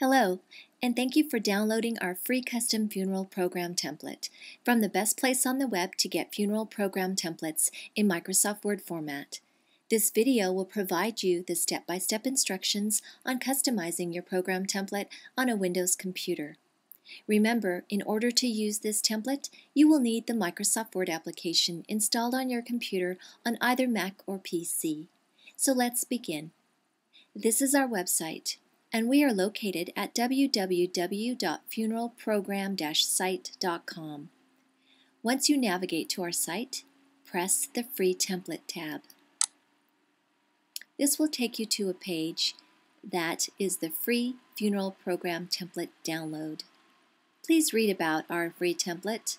Hello, and thank you for downloading our free custom funeral program template from the best place on the web to get funeral program templates in Microsoft Word format. This video will provide you the step-by-step instructions on customizing your program template on a Windows computer. Remember, in order to use this template, you will need the Microsoft Word application installed on your computer on either Mac or PC. So let's begin. This is our website, and we are located at www.funeralprogram-site.com. Once you navigate to our site, press the Free Template tab. This will take you to a page that is the free funeral program template download. Please read about our free template,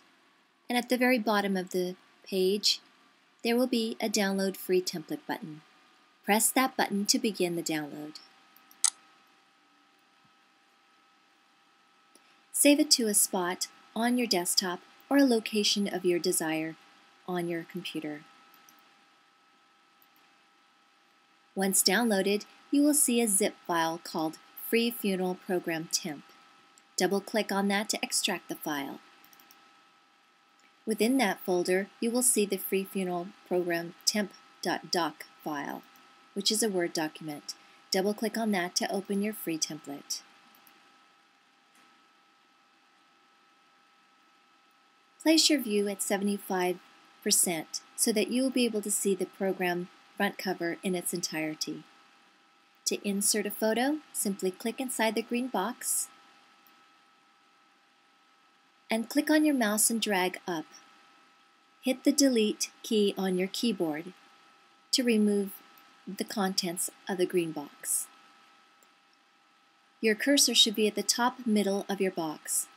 and at the very bottom of the page, there will be a Download Free Template button. Press that button to begin the download. Save it to a spot on your desktop or a location of your desire on your computer. Once downloaded, you will see a zip file called Free Funeral Program Temp. Double-click on that to extract the file. Within that folder, you will see the Free Funeral Program Temp.doc file, which is a Word document. Double-click on that to open your free template. Place your view at 75% so that you will be able to see the program front cover in its entirety. To insert a photo, simply click inside the green box and click on your mouse and drag up. Hit the Delete key on your keyboard to remove the contents of the green box. Your cursor should be at the top middle of your box.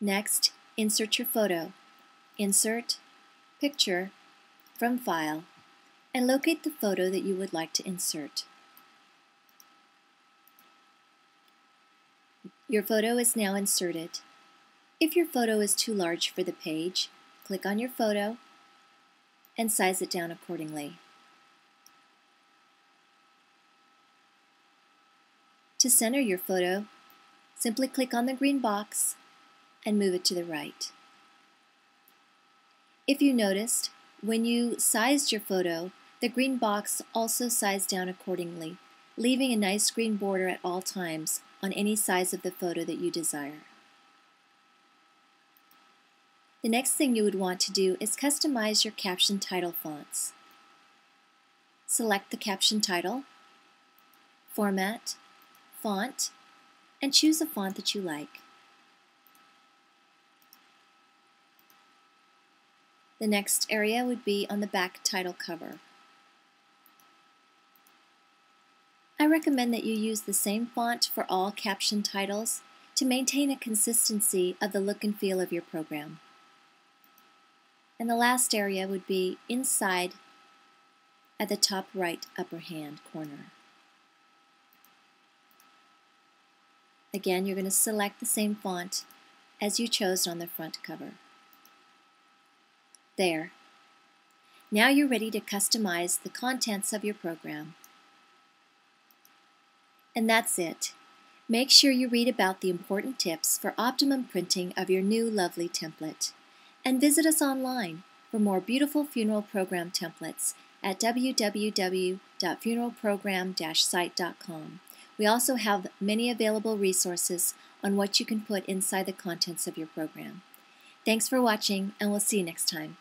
Next, insert your photo. Insert Picture from File, and locate the photo that you would like to insert. Your photo is now inserted. If your photo is too large for the page, click on your photo and size it down accordingly. To center your photo, simply click on the green box and move it to the right. If you noticed, when you sized your photo, the green box also sized down accordingly, leaving a nice green border at all times on any size of the photo that you desire. The next thing you would want to do is customize your caption title fonts. Select the caption title, Format, Font, and choose a font that you like. The next area would be on the back title cover. I recommend that you use the same font for all caption titles to maintain a consistency of the look and feel of your program. And the last area would be inside at the top right upper hand corner. Again, you're going to select the same font as you chose on the front cover. There. Now you're ready to customize the contents of your program. And that's it. Make sure you read about the important tips for optimum printing of your new lovely template. And visit us online for more beautiful funeral program templates at www.funeralprogram-site.com. We also have many available resources on what you can put inside the contents of your program. Thanks for watching, and we'll see you next time.